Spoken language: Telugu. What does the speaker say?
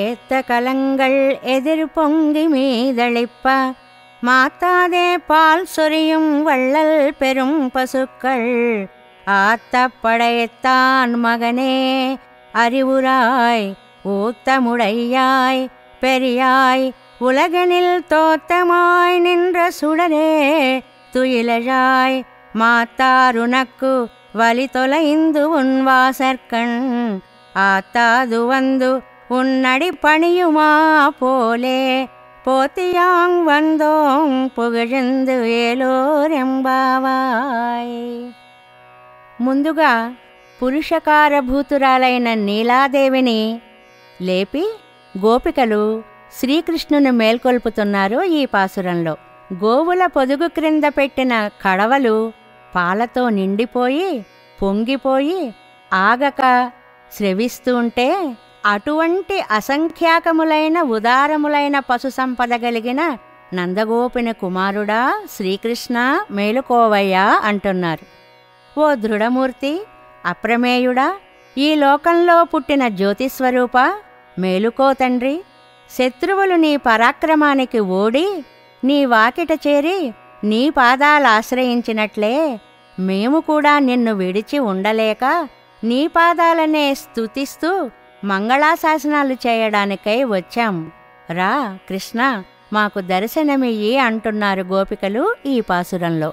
ஏத்த கலங்கள் எதிர் பொங்கி மீதளிப்ப மாத்தாதே பால் சொரியும் வள்ளல் பெரும் பசுக்கள் ஆத்த படையத்தான் மகனே அறிவுராய் ஊத்தமுடையாய் பெரியாய் உலகனில் தோத்தமாய் நின்ற சுடரே துயிலழாய் மாத்தாருனக்கு வலி தொலைந்து உன் வாசற்கண் ஆத்தாது வந்து உன்னடி பணியுமா போலே போத்தியாங் வந்தோம் புகழ்ந்து ஏலோரெம்பாவாய். ముందుగా పురుషకారభూతురాలైన నీలాదేవిని లేపి గోపికలు శ్రీకృష్ణుని మేల్కొల్పుతున్నారు. ఈ పాసురంలో గోవుల పొదుగు క్రింద పెట్టిన కడవలు పాలతో నిండిపోయి పొంగిపోయి ఆగక స్రవిస్తూ ఉంటే అటువంటి అసంఖ్యాకములైన ఉదారములైన పశు సంపద కలిగిన నందగోపిన కుమారుడా శ్రీకృష్ణ మేలుకోవయ్యా అంటున్నారు. ఓ దృఢమూర్తి, అప్రమేయుడా, ఈ లోకంలో పుట్టిన జ్యోతిస్వరూప మేలుకో తండ్రి. శత్రువులు నీ పరాక్రమానికి ఓడి నీ వాకిట చేరి నీ పాదాలాశ్రయించినట్లే మేము కూడా నిన్ను విడిచి ఉండలేక నీ పాదాలనే స్తుతిస్తూ మంగళాశాసనాలు చేయడానికై వచ్చాం. రా కృష్ణ, మాకు దర్శనమియ్యి అంటున్నారు గోపికలు ఈ పాసురంలో.